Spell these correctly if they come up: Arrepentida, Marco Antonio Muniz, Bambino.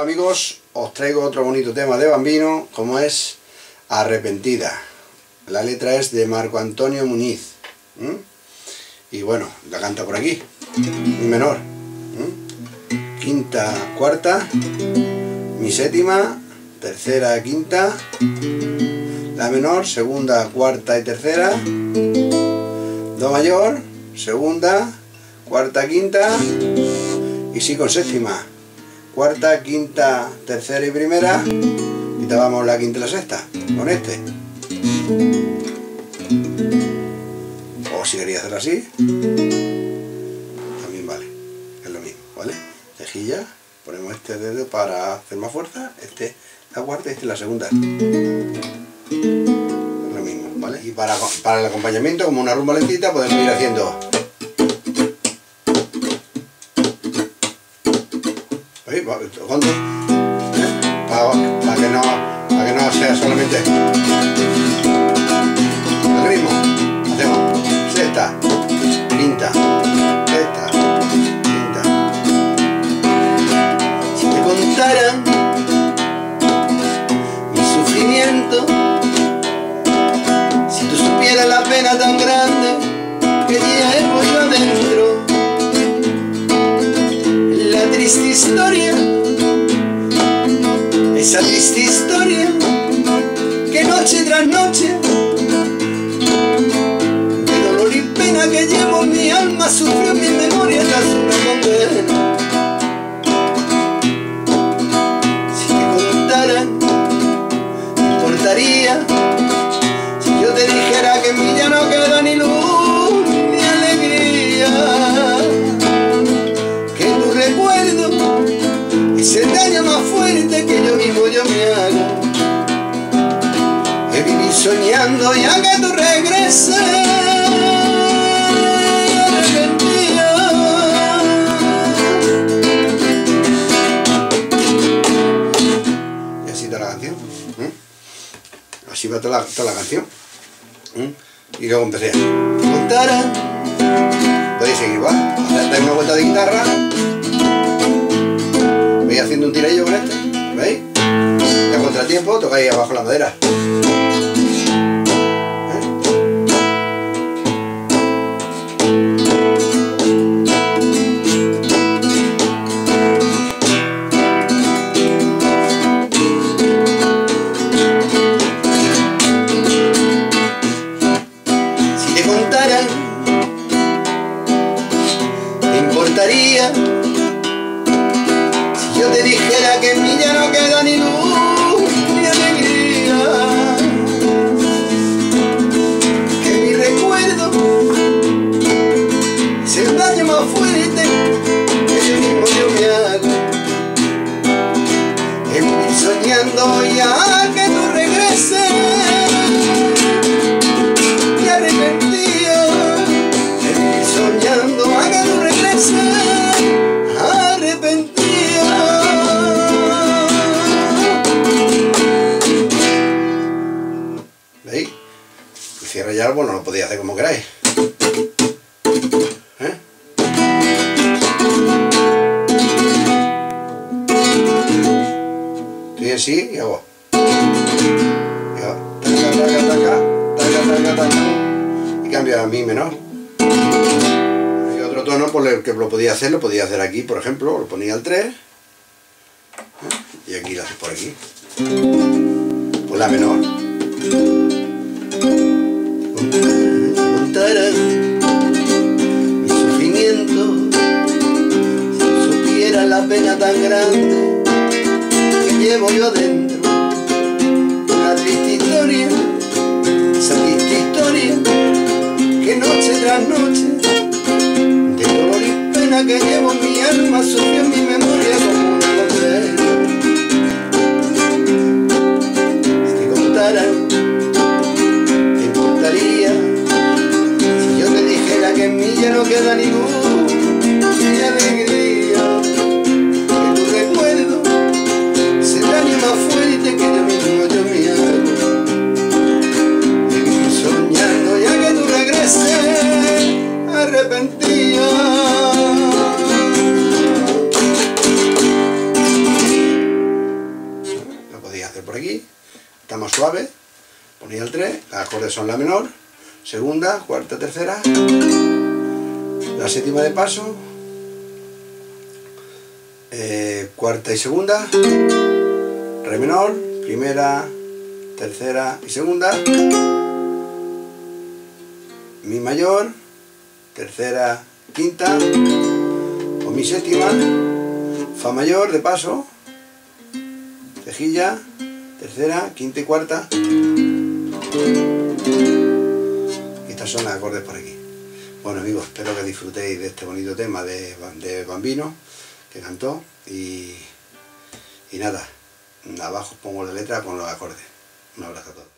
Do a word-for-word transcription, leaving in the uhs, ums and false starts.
Hola amigos, os traigo otro bonito tema de Bambino, como es Arrepentida. La letra es de Marco Antonio Muniz. ¿Mm? Y bueno, la canta por aquí, mi menor. ¿Mm? Quinta, cuarta, mi séptima, tercera, quinta, la menor, segunda, cuarta y tercera, do mayor, segunda, cuarta, quinta y si con séptima. Cuarta, quinta, tercera y primera, y estábamos la quinta y la sexta con este. O si quería hacer así, también vale, es lo mismo, ¿vale? Cejilla, ponemos este dedo para hacer más fuerza, este la cuarta y este la segunda. Es lo mismo, ¿vale? Y para, para el acompañamiento, como una rumba lentita, podemos ir haciendo. Para, para, que no, para que no sea solamente el ritmo, hacemos sexta, quinta, sexta, quinta. Si te contaran mi sufrimiento, si tú supieras la pena tan grande que llevo yo adentro, la triste historia, esa triste historia que noche tras noche de dolor y pena que llevo en mi alma sufrió en mi memoria tras una condena. Si te contaran, no importaría si yo te dijera que en mí ya no queda ni luz ni alegría, que tu recuerdo ese daño más fuerte que yo vivo yo me hago, he vivido soñando ya que tú regreses, arrepentida. Y así está la canción, ¿Mm? Así va toda la, toda la canción, ¿Mm? Y luego empecé a contar, voy a seguir igual, dais una vuelta de guitarra, voy haciendo un tirillo con este, ¿veis? Ya contratiempo, tocáis abajo la madera. ¿Eh? Si te contaran, te importaría. Yo te dijera que en mí ya no queda ni luz ni alegría, que mi recuerdo es el daño más fuerte que yo mismo yo me hago, que estoy soñando ya que tú regreses y arrepentida, que estoy soñando a que tú regreses arrepentida. Cierra ya el árbol, no lo podéis hacer como queráis. ¿Eh? Estoy así y hago. Y hago. Taca, taca, taca, taca, taca, taca. Y cambio a mi menor. Y otro tono por el que lo podía hacer, lo podía hacer aquí, por ejemplo, lo ponía al tres. ¿Eh? Y aquí lo haces por aquí. Por la menor. Mi sufrimiento, si no supiera la pena tan grande que llevo yo dentro, una triste historia, esa triste historia que noche tras noche de dolor y pena que llevo en mi alma sufrió en mi memoria como una condena. Si te contaran, te importaría que en mí ya no queda ni luz ni alegría, que tu recuerdo será ni más fuerte que yo mismo yo me hago, que estoy soñando ya que tú regreses arrepentida. por aquí, está más suave, ponía el tres, los acordes son la menor, segunda, cuarta, tercera, la séptima de paso, eh, cuarta y segunda, re menor, primera, tercera y segunda, mi mayor, tercera, quinta, o mi séptima, fa mayor de paso, cejilla, tercera, quinta y cuarta. Estas son los acordes por aquí. Bueno amigos, espero que disfrutéis de este bonito tema de, de Bambino que cantó y, y nada, abajo pongo la letra con los acordes. Un abrazo a todos.